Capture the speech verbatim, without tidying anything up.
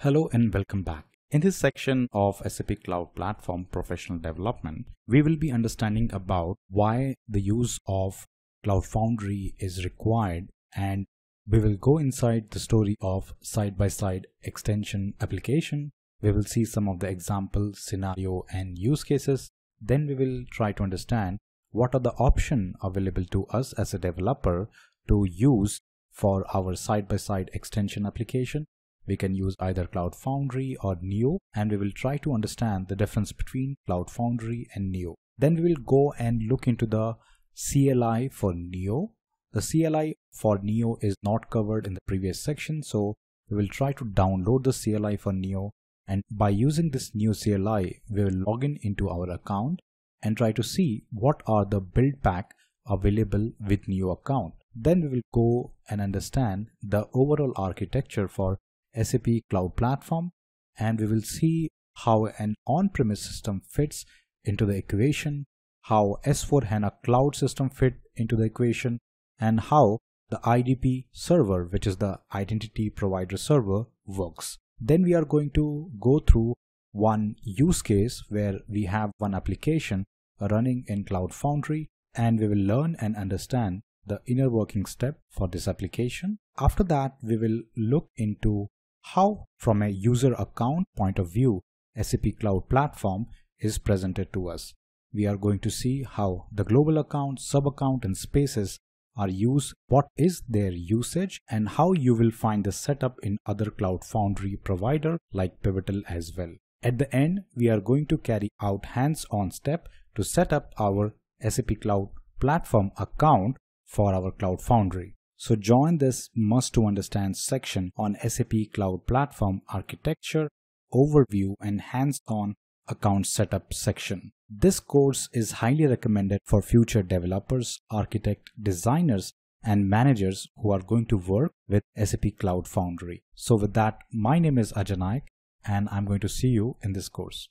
Hello and welcome back. In this section of S A P Cloud Platform Professional Development, we will be understanding about why the use of Cloud Foundry is required, and we will go inside the story of side-by-side extension application. We will see some of the example, scenario and use cases. Then we will try to understand what are the options available to us as a developer to use for our side-by-side extension application. We can use either Cloud Foundry or Neo, and we will try to understand the difference between Cloud Foundry and Neo. Then we will go and look into the C L I for Neo. The C L I for Neo is not covered in the previous section, so we will try to download the C L I for Neo, and by using this new C L I, we will log in into our account and try to see what are the build pack available with Neo account. Then we will go and understand the overall architecture for S A P Cloud Platform, and we will see how an on-premise system fits into the equation, how S four HANA Cloud system fit into the equation, and how the I D P server, which is the Identity Provider Server, works. Then we are going to go through one use case where we have one application running in Cloud Foundry, and we will learn and understand the inner working step for this application. After that, we will look into how, from a user account point of view, S A P Cloud Platform is presented to us. We are going to see how the global account, sub-account and spaces are used, what is their usage, and how you will find the setup in other Cloud Foundry provider like Pivotal as well. At the end, we are going to carry out hands-on step to set up our S A P Cloud Platform account for our Cloud Foundry. So join this must to understand section on S A P Cloud Platform architecture, overview and hands-on account setup section. This course is highly recommended for future developers, architect, designers and managers who are going to work with S A P Cloud Foundry. So with that, my name is Ajay Naik, and I'm going to see you in this course.